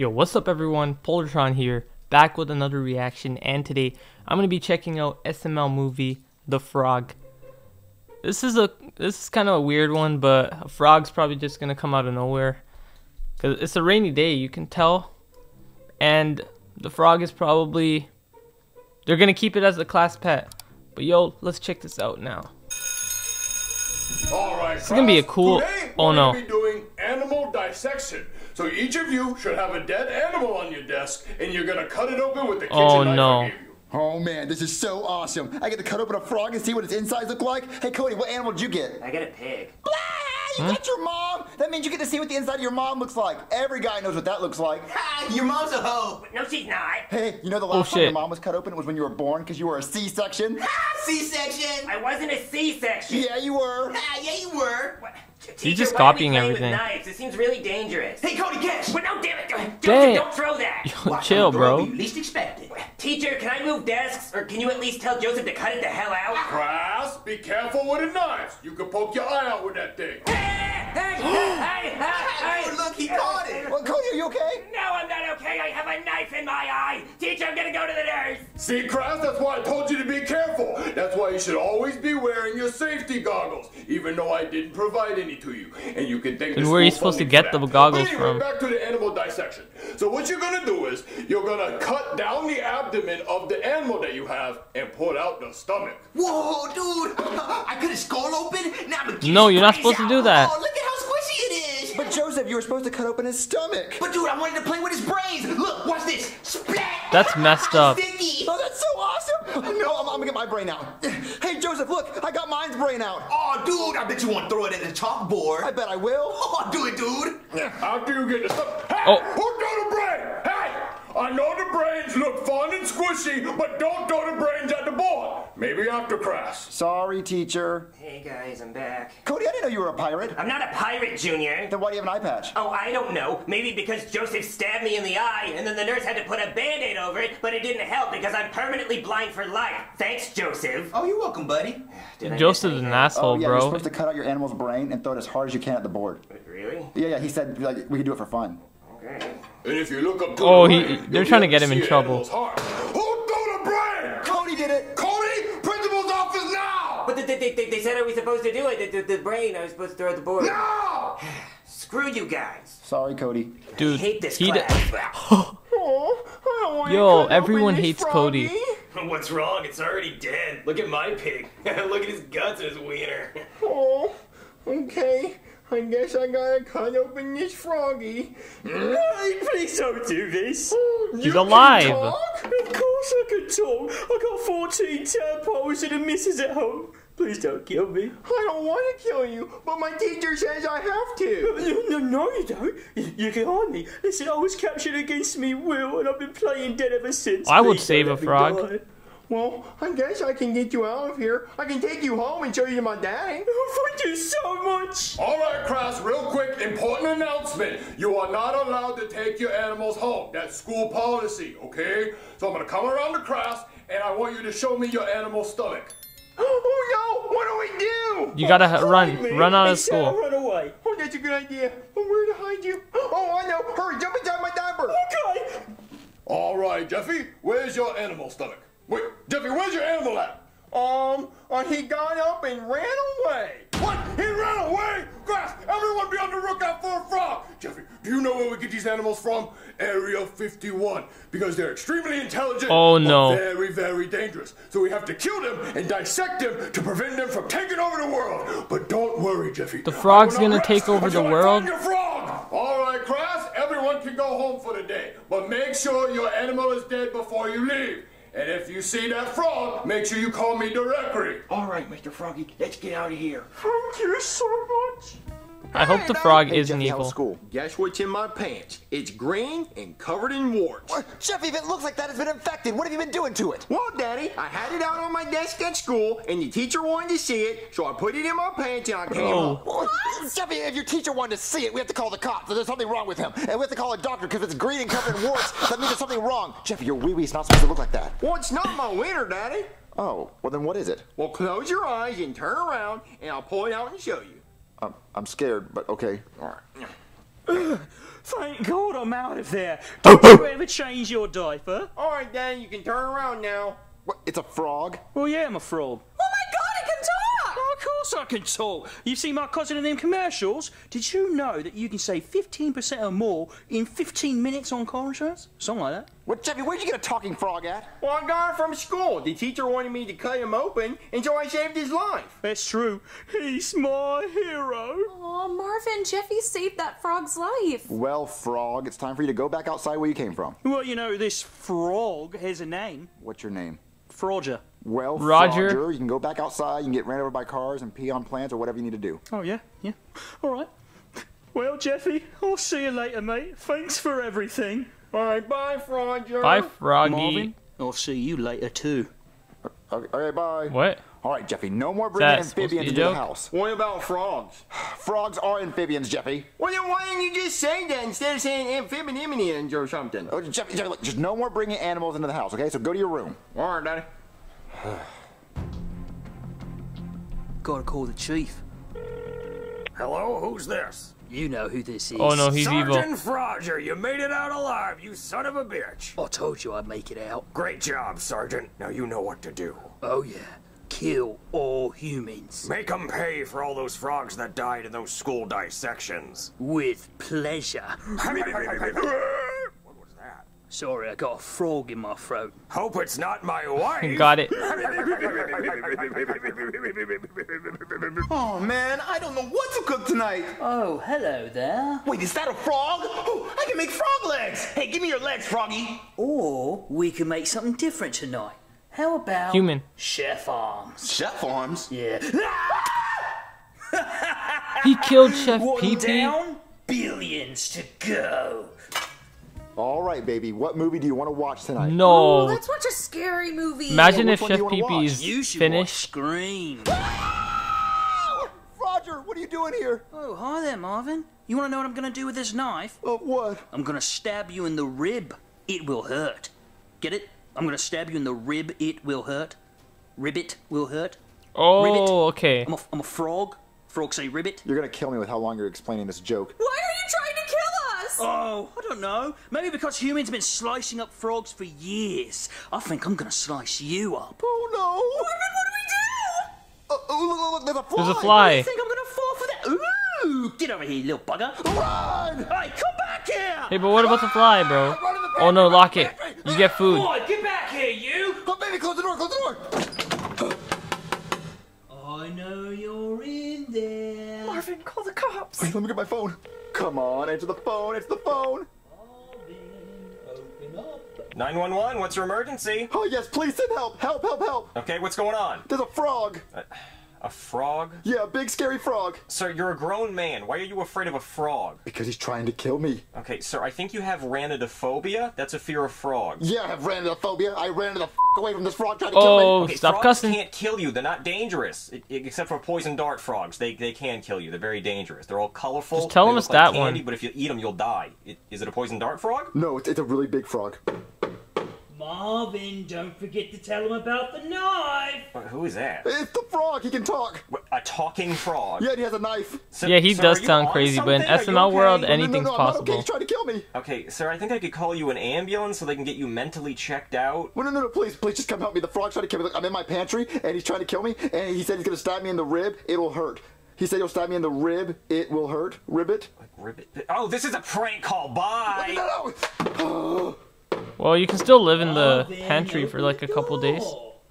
Yo, what's up everyone, PolarTron here, back with another reaction, and today I'm going to be checking out SML movie, The Frog. This is kind of a weird one, but a frog's probably just going to come out of nowhere. Because it's a rainy day, you can tell. And the frog is probably, they're going to keep it as a class pet. But yo, let's check this out now. Alright, this is going to be a cool, oh no. We're going to be doing animal dissection. So each of you should have a dead animal on your desk, and you're gonna cut it open with the kitchen knife. No. I gave you. Oh man, this is so awesome! I get to cut open a frog and see what its insides look like. Hey Cody, what animal did you get? I got a pig. Blah! You got your mom. That means you get to see what the inside of your mom looks like. Every guy knows what that looks like. Ha! Your mom's a hoe. No, she's not. Hey, you know the last time your mom was cut open was when you were born because you were a C-section. Ha! C-section. I wasn't a C-section. Yeah, you were. Ha! Yeah, you were. What? He's just copying everything. It seems really dangerous. Hey, Cody, catch! But no, damn it! Don't throw that! Yo, chill, bro. You least expect it. Teacher, can I move desks? Or can you at least tell Joseph to cut it the hell out? Class, be careful with the knives. You can poke your eye out with that thing. Hey, look, he caught it! Well, Cody, are you okay? No, I'm not okay. I have a knife in my eye. Teacher, I'm gonna go to the nurse. See, class, that's why I told you to be careful. That's why you should always be wearing your safety goggles, even though I didn't provide any to you, and you can think. Where are you supposed to get the goggles from? Back to the animal dissection. So what you're gonna do is you're gonna cut down the abdomen of the animal that you have and pull out the stomach. Whoa, dude! I cut his skull open. No, you're not supposed to do that. Oh, look at how squishy it is. But Joseph, you were supposed to cut open his stomach. But dude, I wanted to play with his brains. Look, watch this. Splat. That's messed up. Oh, that's so awesome. No, I'm gonna get my brain out. Hey, Joseph, look, I got mine's brain out. Oh, dude, I bet you want to throw it at the chalkboard. I bet I will. Oh, do it, dude. After you get the stuff. Hey, who threw the brain? Hey, I know the brains look fun and squishy, but don't throw the brains at the board. Maybe after class. Sorry, teacher. Hey, guys, I'm back. Cody, I didn't know you were a pirate. I'm not a pirate, Junior. Then why do you have an eye patch? Oh, I don't know. Maybe because Joseph stabbed me in the eye, and then the nurse had to put a Band-Aid over it, but it didn't help because I'm permanently blind for life. Thanks, Joseph. Oh, you're welcome, buddy. Joseph's an asshole, bro. You're supposed to cut out your animal's brain and throw it as hard as you can at the board. Really? Yeah, he said like we could do it for fun. Okay. And if you look up to they're trying to get him in trouble. Who threw the brain? Cody did it. They said I was supposed to do it. The brain I was supposed to throw at the board. No! Screw you guys. Sorry, Cody. Dude, I hate this class. Yo, everyone hates Cody. What's wrong? It's already dead. Look at my pig. Look at his guts and his wiener. Oh, okay. I guess I gotta cut open this froggy. Please don't do this. He's alive. Of course I can talk. I got 14 tadpoles and a missus at home. Please don't kill me. I don't want to kill you, but my teacher says I have to. No, you don't. You can harm me. Listen, I was captured against me will, and I've been playing dead ever since. I would save a frog. Well, I guess I can get you out of here. I can take you home and show you my daddy. Oh, thank you so much. All right, class, real quick, important announcement. You are not allowed to take your animals home. That's school policy, okay? So I'm going to come around the class, and I want you to show me your animal stomach. Oh, no, what do we do? You got to run out of school. Run away. Oh, that's a good idea. Oh, where to hide you? Oh, I know. Hurry, jump inside my diaper. Okay. All right, Jeffy, where's your animal stomach? Wait, Jeffy, where's your animal at? He got up and ran away. What? He ran away? Grass, everyone be on the lookout for a frog. Jeffy, do you know where we get these animals from? Area 51, because they're extremely intelligent. Oh no. Very, very dangerous. So we have to kill them and dissect them to prevent them from taking over the world. But don't worry, Jeffy. The frog's gonna take over the world. All right, Grass, everyone can go home for the day, but make sure your animal is dead before you leave. And if you see that frog, make sure you call me directly. All right, Mr. Froggy, let's get out of here. Thank you so much. I hope the frog isn't evil. Guess what's in my pants? It's green and covered in warts. Jeffy, if it looks like that, it's been infected. What have you been doing to it? Well, Daddy, I had it out on my desk at school, and the teacher wanted to see it, so I put it in my pants and I came up. Jeffy, if your teacher wanted to see it, we have to call the cops. There's something wrong with him. And we have to call a doctor because it's green and covered in warts. That means there's something wrong. Jeffy, your wee-wee's not supposed to look like that. Well, it's not my wiener, Daddy. Oh, well then what is it? Well, close your eyes and turn around, and I'll pull it out and show you. I'm scared, but okay. All right. Thank God I'm out of there. Don't you ever change your diaper? Alright then, you can turn around now. What, it's a frog? Well yeah, I'm a frog. Oh my God, it can talk! Oh, of course I can talk. You see my cousin in them commercials? Did you know that you can save 15% or more in 15 minutes on car insurance? Something like that. What, Jeffy, where'd you get a talking frog at? Well, I got it from school. The teacher wanted me to cut him open, and so I saved his life. That's true. He's my hero. Aw, Marvin, Jeffy saved that frog's life. Well, frog, it's time for you to go back outside where you came from. Well, you know, this frog has a name. What's your name? Frogger. Well, Roger, Frogger, you can go back outside, you can get ran over by cars and pee on plants or whatever you need to do. Oh, yeah, yeah. All right. Well, Jeffy, I'll see you later, mate. Thanks for everything. All right, bye, Frogger. Bye, Froggy. Marvin, I'll see you later, too. All right, bye. What? All right, Jeffy, no more bringing amphibians into the house. What about frogs? Frogs are amphibians, Jeffy. Well, then why didn't you just say that instead of saying amphibians or something? Oh, Jeffy, look, just no more bringing animals into the house, okay? So go to your room. All right, Daddy. Gotta call the chief. Hello, who's this? You know who this is. Oh no, he's evil. Sergeant Frogger, you made it out alive, you son of a bitch. I told you I'd make it out. Great job, Sergeant. Now you know what to do. Oh yeah. Kill all humans. Make them pay for all those frogs that died in those school dissections. With pleasure. What was that? Sorry, I got a frog in my throat. Hope it's not my wife. Got it. Oh man, I don't know what to cook tonight. Oh, hello there. Wait, is that a frog? Oh, I can make frog legs. Hey, give me your legs, Froggy. Or we can make something different tonight. How about human chef arms? Chef arms? Yeah. He killed Chef PP. Down, billions to go. All right, baby. What movie do you want to watch tonight? No. Ooh, let's watch a scary movie. Imagine if Chef PP is finished. Scream. Roger, what are you doing here? Oh, hi there, Marvin. You want to know what I'm going to do with this knife? What? I'm going to stab you in the rib. It will hurt. Get it? I'm gonna stab you in the rib. It will hurt. Ribbit will hurt. Oh, ribbit. Okay. I'm a frog. Frogs say ribbit. You're gonna kill me with how long you're explaining this joke. Why are you trying to kill us? Oh, I don't know. Maybe because humans have been slicing up frogs for years. I think I'm gonna slice you up. Oh no! Marvin, what do we do? Look, there's a fly. There's a fly. I think I'm gonna fall for that. Ooh! Get over here, little bugger. Run! Hey, come back here! Hey, but what about the fly, bro? Oh no, lock it. You get food. Boy, get back here, you! Oh, baby, close the door, close the door! I know you're in there. Marvin, call the cops. Wait, let me get my phone. Come on, answer the phone, answer the phone. Marvin, open up. 911, what's your emergency? Oh, yes, please send help. Help, help, help. Okay, what's going on? There's a frog. A frog? Yeah, a big scary frog. Sir, you're a grown man. Why are you afraid of a frog? Because he's trying to kill me. Okay, sir, I think you have ranidophobia. That's a fear of frogs. Yeah, I have ranidophobia. I ran the f away from this frog trying to kill me. Okay, stop frogs cussing. Can't kill you. They're not dangerous. Except for poison dart frogs. They can kill you. They're very dangerous. They're all colorful. Just tell them it's like that candy, one. But if you eat them, you'll die. Is it a poison dart frog? No, it's a really big frog. Marvin, don't forget to tell him about the knife! Who is that? It's the frog, he can talk! A talking frog? Yeah, he has a knife! So, yeah, he does sound crazy, but in SML world, anything's possible. Okay, he's trying to kill me! Okay, sir, I think I could call you an ambulance so they can get you mentally checked out. Well, no, please just come help me. The frog's trying to kill me. I'm in my pantry, and he's trying to kill me, and he said he's gonna stab me in the rib, it'll hurt. He said he'll stab me in the rib, it will hurt. Ribbit? Like ribbit? Oh, this is a prank call, bye! No! Well, you can still live in the pantry for like a couple days.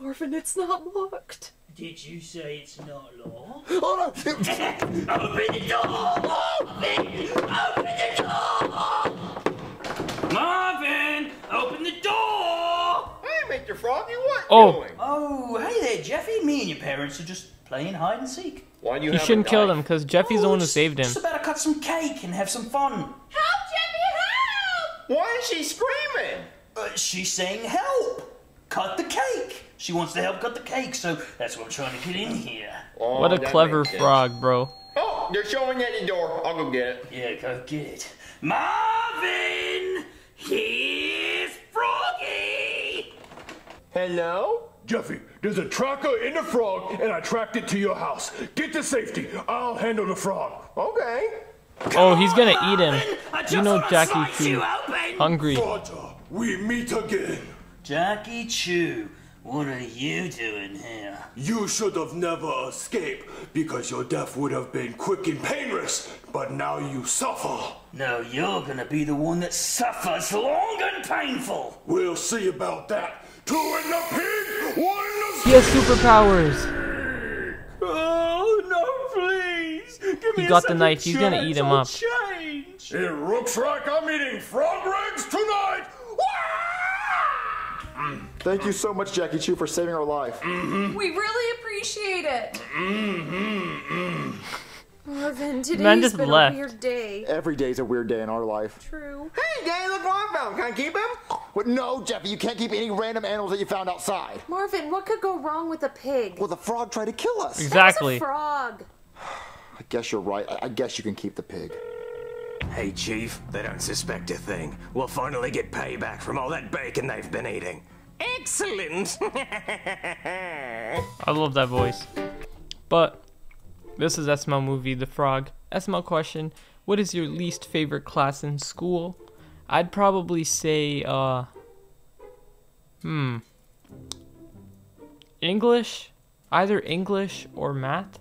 Marvin, it's not locked. Did you say it's not locked? Oh, no. Open the door! Open the door! Marvin, open the door! Hey, Mr. Froggy, what are you doing? Oh, hey there, Jeffy. Me and your parents are just playing hide and seek. Why do you? You shouldn't kill them because Jeffy's the one who saved him. Just about to cut some cake and have some fun. Help, Jeffy! Why is she screaming? She's saying help! Cut the cake! She wants to help cut the cake, so that's what I'm trying to get in here. Oh, what a clever frog, bro. Oh, they're showing at the door. I'll go get it. Yeah, go get it. Marvin! Here's Froggy! Hello? Jeffy, there's a tracker in the frog, and I tracked it to your house. Get to safety. I'll handle the frog. Okay. Oh, he's gonna eat him. You know Jackie Chu. Hungry. We meet again. Jackie Chu, what are you doing here? You should have never escaped, because your death would have been quick and painless, but now you suffer. No, you're gonna be the one that suffers long and painful. We'll see about that. Two in the pig, one in the... He has superpowers. Oh, no, please. Give me he got the knife. He's gonna eat him up. Change. It looks like I'm eating frog legs tonight. Thank you so much, Jackie Chu, for saving our life. Mm-hmm. We really appreciate it. Mm-hmm. Well, then today's been a weird day. Every day's a weird day in our life. True. Hey, Daddy, look what I found. Can I keep him? What? No, Jeffy, you can't keep any random animals that you found outside. Marvin, what could go wrong with a pig? Well, the frog tried to kill us. Exactly. That's a frog. I guess you're right. I guess you can keep the pig. Hey, Chief, they don't suspect a thing. We'll finally get payback from all that bacon they've been eating. Excellent! I love that voice. But this is SML Movie, The Frog. SML question, what is your least favorite class in school? I'd probably say, English? Either English or math.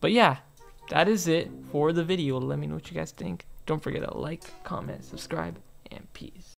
But yeah, that is it for the video. Let me know what you guys think. Don't forget to like, comment, subscribe, and peace.